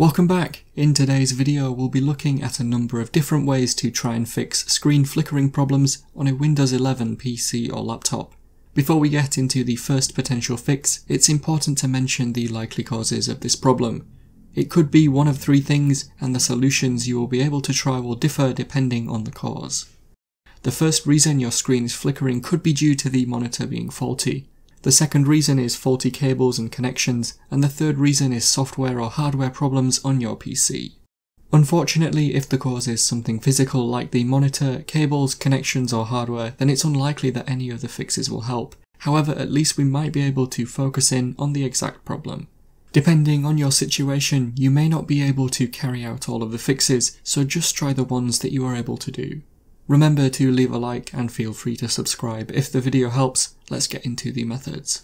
Welcome back. In today's video we'll be looking at a number of different ways to try and fix screen flickering problems on a Windows 11 PC or laptop. Before we get into the first potential fix, it's important to mention the likely causes of this problem. It could be one of three things, and the solutions you will be able to try will differ depending on the cause. The first reason your screen is flickering could be due to the monitor being faulty. The second reason is faulty cables and connections, and the third reason is software or hardware problems on your PC. Unfortunately, if the cause is something physical like the monitor, cables, connections or hardware, then it's unlikely that any of the fixes will help. However, at least we might be able to focus in on the exact problem. Depending on your situation, you may not be able to carry out all of the fixes, so just try the ones that you are able to do. Remember to leave a like and feel free to subscribe if the video helps. Let's get into the methods.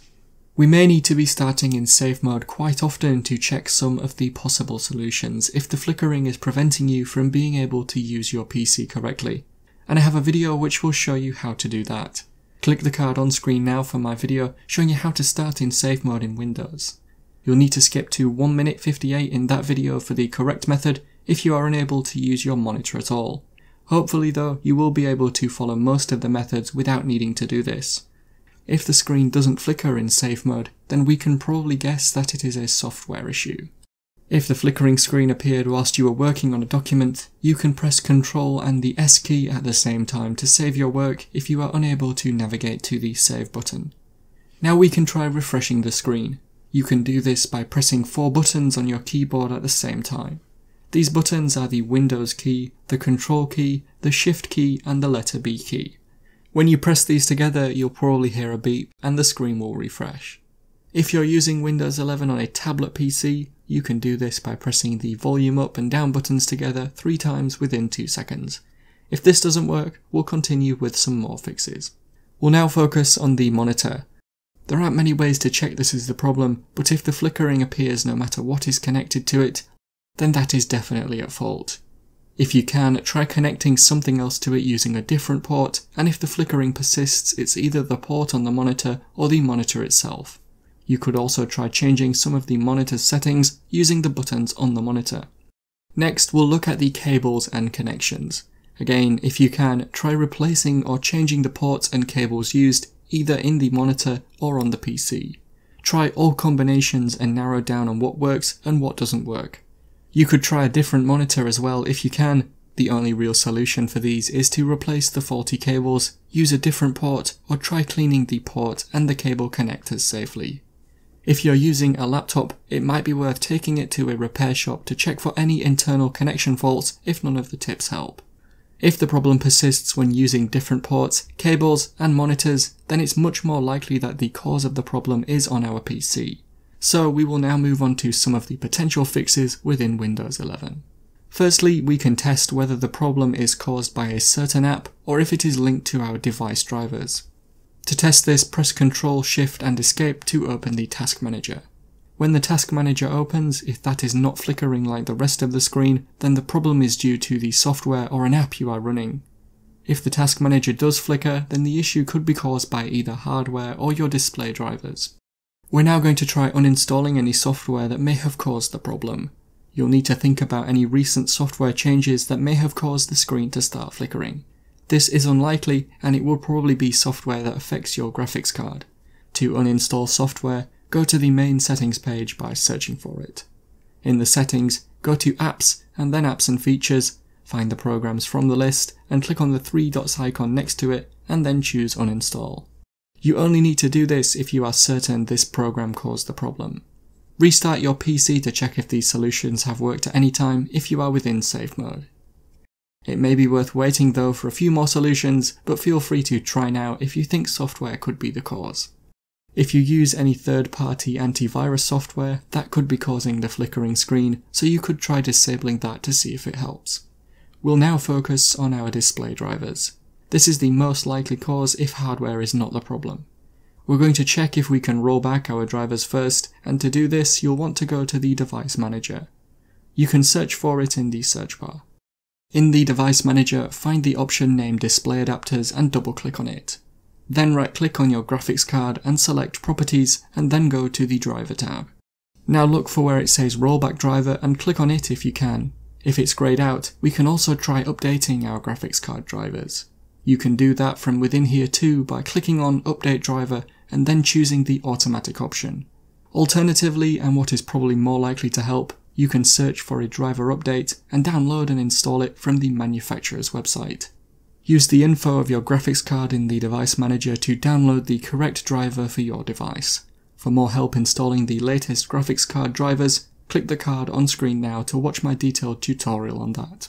We may need to be starting in safe mode quite often to check some of the possible solutions if the flickering is preventing you from being able to use your PC correctly. And I have a video which will show you how to do that. Click the card on screen now for my video showing you how to start in safe mode in Windows. You'll need to skip to 1 minute 58 in that video for the correct method if you are unable to use your monitor at all. Hopefully though, you will be able to follow most of the methods without needing to do this. If the screen doesn't flicker in safe mode, then we can probably guess that it is a software issue. If the flickering screen appeared whilst you were working on a document, you can press Ctrl and the S key at the same time to save your work if you are unable to navigate to the Save button. Now we can try refreshing the screen. You can do this by pressing 4 buttons on your keyboard at the same time. These buttons are the Windows key, the Control key, the Shift key and the letter B key. When you press these together, you'll probably hear a beep and the screen will refresh. If you're using Windows 11 on a tablet PC, you can do this by pressing the volume up and down buttons together 3 times within 2 seconds. If this doesn't work, we'll continue with some more fixes. We'll now focus on the monitor. There aren't many ways to check this is the problem, but if the flickering appears no matter what is connected to it, then that is definitely at fault. If you can, try connecting something else to it using a different port, and if the flickering persists, it's either the port on the monitor or the monitor itself. You could also try changing some of the monitor's settings using the buttons on the monitor. Next, we'll look at the cables and connections. Again, if you can, try replacing or changing the ports and cables used either in the monitor or on the PC. Try all combinations and narrow down on what works and what doesn't work. You could try a different monitor as well if you can. The only real solution for these is to replace the faulty cables, use a different port, or try cleaning the port and the cable connectors safely. If you're using a laptop, it might be worth taking it to a repair shop to check for any internal connection faults if none of the tips help. If the problem persists when using different ports, cables, and monitors, then it's much more likely that the cause of the problem is on our PC. So we will now move on to some of the potential fixes within Windows 11. Firstly, we can test whether the problem is caused by a certain app or if it is linked to our device drivers. To test this, press Ctrl, Shift and Escape to open the Task Manager. When the Task Manager opens, if that is not flickering like the rest of the screen, then the problem is due to the software or an app you are running. If the Task Manager does flicker, then the issue could be caused by either hardware or your display drivers. We're now going to try uninstalling any software that may have caused the problem. You'll need to think about any recent software changes that may have caused the screen to start flickering. This is unlikely, and it will probably be software that affects your graphics card. To uninstall software, go to the main settings page by searching for it. In the settings, go to Apps and then Apps and Features, find the programs from the list and click on the 3 dots icon next to it and then choose Uninstall. You only need to do this if you are certain this program caused the problem. Restart your PC to check if these solutions have worked at any time if you are within safe mode. It may be worth waiting though for a few more solutions, but feel free to try now if you think software could be the cause. If you use any third-party antivirus software, that could be causing the flickering screen, so you could try disabling that to see if it helps. We'll now focus on our display drivers. This is the most likely cause if hardware is not the problem. We're going to check if we can roll back our drivers first, and to do this you'll want to go to the Device Manager. You can search for it in the search bar. In the Device Manager, find the option named Display Adapters and double-click on it. Then right-click on your graphics card and select Properties, and then go to the Driver tab. Now look for where it says rollback driver and click on it if you can. If it's grayed out, we can also try updating our graphics card drivers. You can do that from within here too by clicking on update driver and then choosing the automatic option. Alternatively, and what is probably more likely to help, you can search for a driver update and download and install it from the manufacturer's website. Use the info of your graphics card in the device manager to download the correct driver for your device. For more help installing the latest graphics card drivers, click the card on screen now to watch my detailed tutorial on that.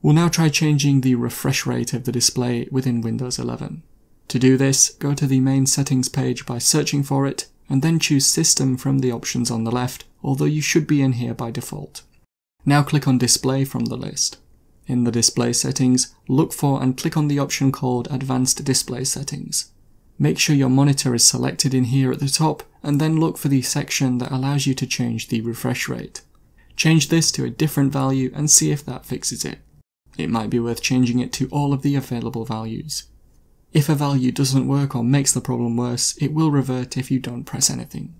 We'll now try changing the refresh rate of the display within Windows 11. To do this, go to the main settings page by searching for it, and then choose System from the options on the left, although you should be in here by default. Now click on Display from the list. In the display settings, look for and click on the option called Advanced Display Settings. Make sure your monitor is selected in here at the top, and then look for the section that allows you to change the refresh rate. Change this to a different value and see if that fixes it. It might be worth changing it to all of the available values. If a value doesn't work or makes the problem worse, it will revert if you don't press anything.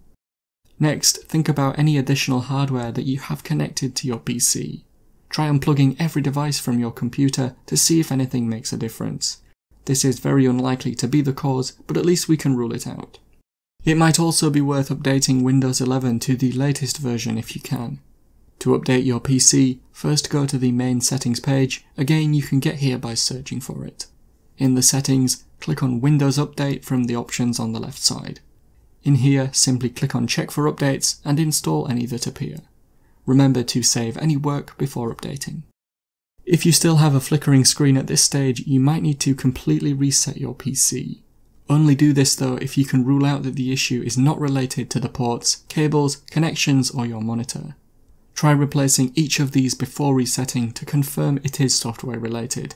Next, think about any additional hardware that you have connected to your PC. Try unplugging every device from your computer to see if anything makes a difference. This is very unlikely to be the cause, but at least we can rule it out. It might also be worth updating Windows 11 to the latest version if you can. To update your PC, first go to the main settings page. Again, you can get here by searching for it. In the settings, click on Windows Update from the options on the left side. In here, simply click on Check for Updates and install any that appear. Remember to save any work before updating. If you still have a flickering screen at this stage, you might need to completely reset your PC. Only do this though if you can rule out that the issue is not related to the ports, cables, connections, or your monitor. Try replacing each of these before resetting to confirm it is software related.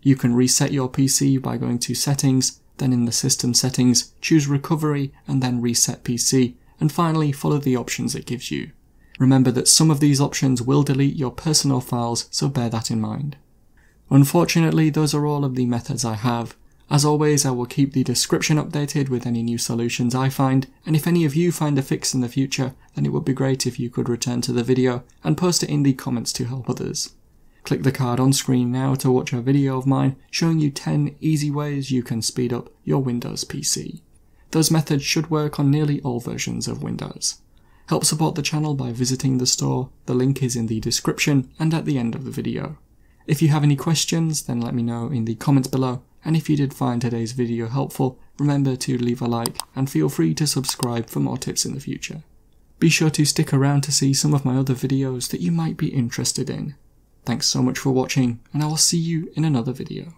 You can reset your PC by going to Settings, then in the System Settings, choose Recovery and then Reset PC, and finally follow the options it gives you. Remember that some of these options will delete your personal files, so bear that in mind. Unfortunately, those are all of the methods I have. As always, I will keep the description updated with any new solutions I find, and if any of you find a fix in the future, then it would be great if you could return to the video and post it in the comments to help others. Click the card on screen now to watch a video of mine showing you 10 easy ways you can speed up your Windows PC. Those methods should work on nearly all versions of Windows. Help support the channel by visiting the store, the link is in the description and at the end of the video. If you have any questions, then let me know in the comments below, and if you did find today's video helpful, remember to leave a like and feel free to subscribe for more tips in the future. Be sure to stick around to see some of my other videos that you might be interested in. Thanks so much for watching, and I will see you in another video.